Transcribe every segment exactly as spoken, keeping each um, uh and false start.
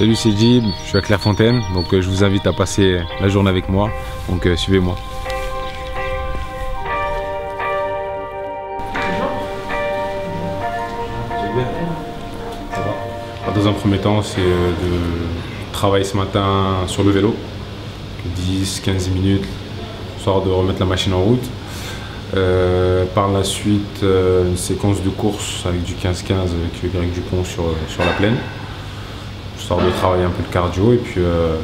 Salut, c'est Djib, je suis à Clairefontaine, donc euh, je vous invite à passer la journée avec moi, donc euh, suivez-moi. Dans un premier temps, c'est euh, de travailler ce matin sur le vélo, dix à quinze minutes, histoire de remettre la machine en route. Euh, par la suite, euh, une séquence de course avec du quinze quinze avec Greg Dupont sur, sur la plaine. Histoire de travailler un peu le cardio et puis euh,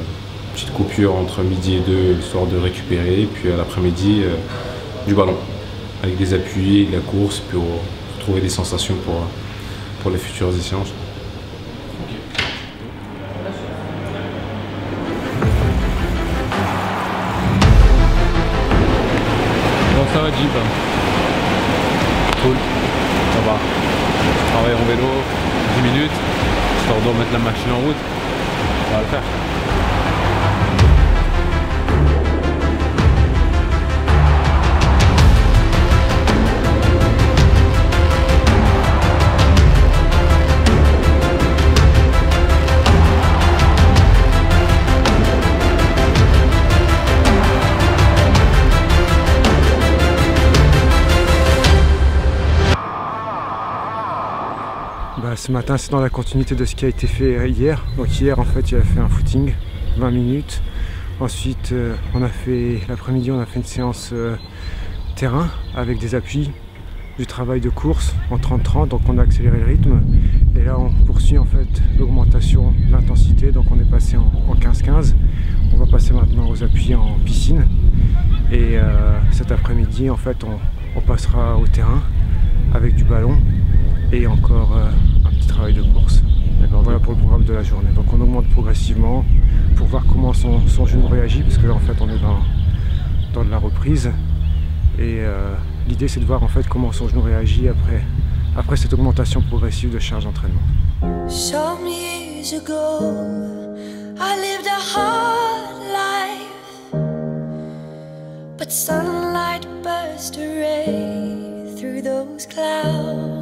petite coupure entre midi et deux, histoire de récupérer. Et puis à l'après-midi, euh, du ballon avec des appuis et de la course pour trouver des sensations pour, pour les futures échéances. Donc ça va, Jeep. Cool, ça va. Je travaille en vélo dix minutes. On doit mettre la machine en route, on va le faire. Bah, ce matin, c'est dans la continuité de ce qui a été fait hier. Donc hier, en fait, il a fait un footing, vingt minutes. Ensuite, euh, on a fait l'après-midi, on a fait une séance euh, terrain avec des appuis, du travail de course en trente trente. Donc on a accéléré le rythme. Et là, on poursuit en fait l'augmentation de l'intensité. Donc on est passé en quinze quinze. On va passer maintenant aux appuis en piscine. Et euh, cet après-midi, en fait, on, on passera au terrain avec du ballon. Et encore euh, un petit travail de course. Voilà pour le programme de la journée. Donc on augmente progressivement pour voir comment son, son genou réagit, parce que là en fait on est dans, dans de la reprise. Et euh, l'idée c'est de voir en fait comment son genou réagit après, après cette augmentation progressive de charge d'entraînement. Some years ago, I lived a hard life, but sunlight burst a ray through those clouds.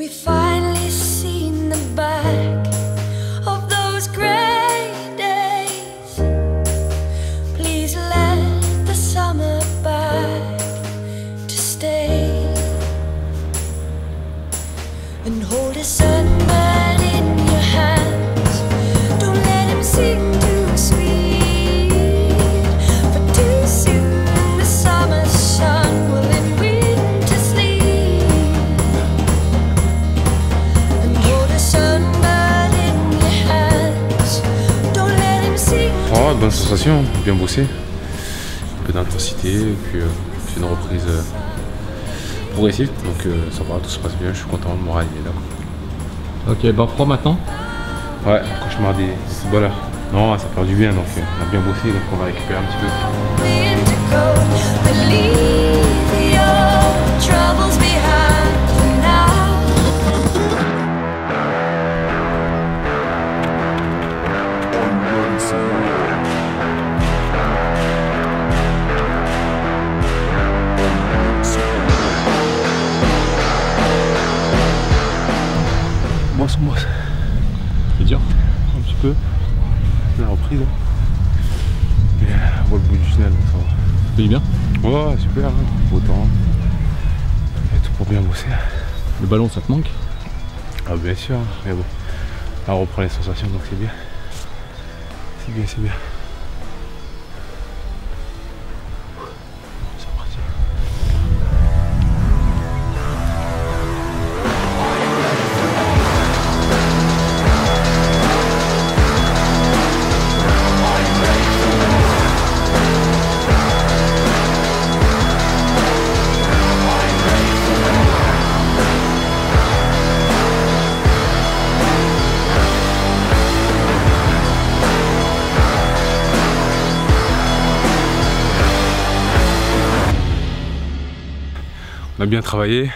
We finally seen the back of those gray days. Please let the summer back to stay and hold a sunburn in your hands. Don't let him sing too sweet, for too soon the summer sun will bonne sensation, bien bossé, un peu d'intensité, puis euh, c'est une reprise euh, progressive, donc euh, ça va, tout se passe bien, je suis content, le moral il est là. Ok, bain froid maintenant? Ouais, quand je marre des footballeurs. Non, ça part du bien, donc euh, on a bien bossé, donc on va récupérer un petit peu. C'est dur, un petit peu, la reprise. Mais on voit le bout du tunnel, donc ça va. Ça fait du bien? Ouais, super, beau temps. Et tout pour bien bosser. Le ballon, ça te manque? Ah, bien sûr, mais bon, là on reprend les sensations, donc c'est bien. C'est bien, c'est bien. On a bien travaillé,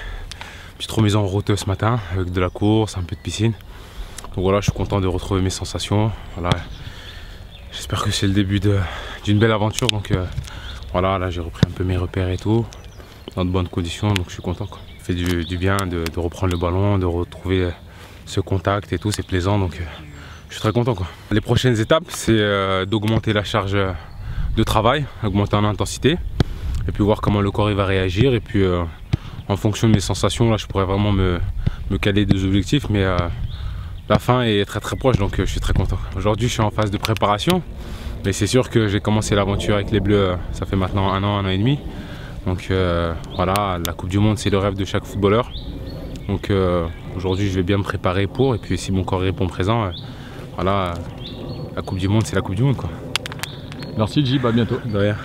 petite remise en route ce matin avec de la course, un peu de piscine. Donc voilà, je suis content de retrouver mes sensations. Voilà, j'espère que c'est le début d'une belle aventure. Donc euh, voilà, là j'ai repris un peu mes repères et tout, dans de bonnes conditions, donc je suis content quoi. Ça fait du, du bien de, de reprendre le ballon, de retrouver ce contact et tout, c'est plaisant, donc euh, je suis très content quoi. Les prochaines étapes, c'est euh, d'augmenter la charge de travail, augmenter en intensité, et puis voir comment le corps il va réagir, et puis euh, en fonction de mes sensations, là je pourrais vraiment me, me caler des objectifs, mais euh, la fin est très très proche, donc euh, je suis très content. Aujourd'hui je suis en phase de préparation, mais c'est sûr que j'ai commencé l'aventure avec les Bleus, ça fait maintenant un an, un an et demi. Donc euh, voilà, la Coupe du Monde c'est le rêve de chaque footballeur. Donc euh, aujourd'hui je vais bien me préparer pour, et puis si mon corps répond présent, euh, voilà, la Coupe du Monde c'est la Coupe du Monde quoi. Merci Djib, à bientôt. De rien.